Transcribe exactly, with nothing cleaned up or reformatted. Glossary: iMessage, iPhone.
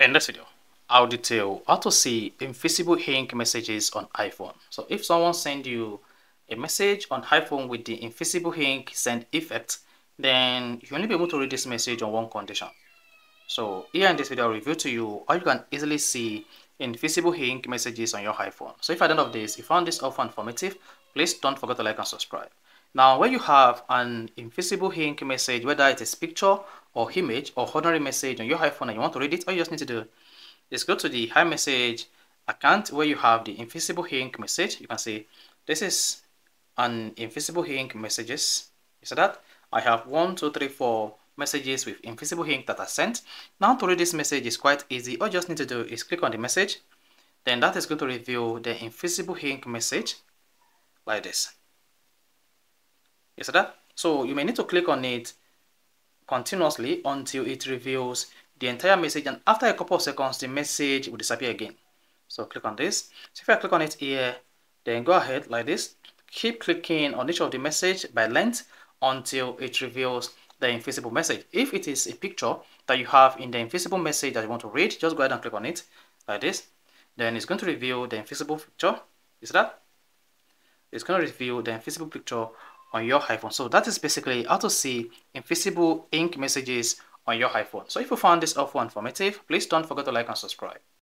In this video, I'll detail how to see invisible ink messages on iPhone. So if someone sends you a message on iPhone with the invisible ink send effect, then you only be able to read this message on one condition. So here in this video, I'll review to you how you can easily see invisible ink messages on your iPhone. So if at the end of this, you found this helpful and informative, please don't forget to like and subscribe. Now, when you have an invisible ink message, whether it is picture or image or ordinary message on your iPhone and you want to read it, all you just need to do is go to the iMessage account where you have the invisible ink message. You can see this is an invisible ink messages. You see that? I have one, two, three, four messages with invisible ink that are sent. Now to read this message is quite easy. All you just need to do is click on the message. Then that is going to reveal the invisible ink message like this. You see that? So you may need to click on it continuously until it reveals the entire message, and after a couple of seconds the message will disappear again. So click on this. So if I click on it here, then go ahead like this, keep clicking on each of the message by length until it reveals the invisible message. If it is a picture that you have in the invisible message that you want to read, just go ahead and click on it like this. Then it's going to reveal the invisible picture. You see that? It's going to reveal the invisible picture on your iPhone. So that is basically how to see invisible ink messages on your iPhone. So if you found this helpful and informative, please don't forget to like and subscribe.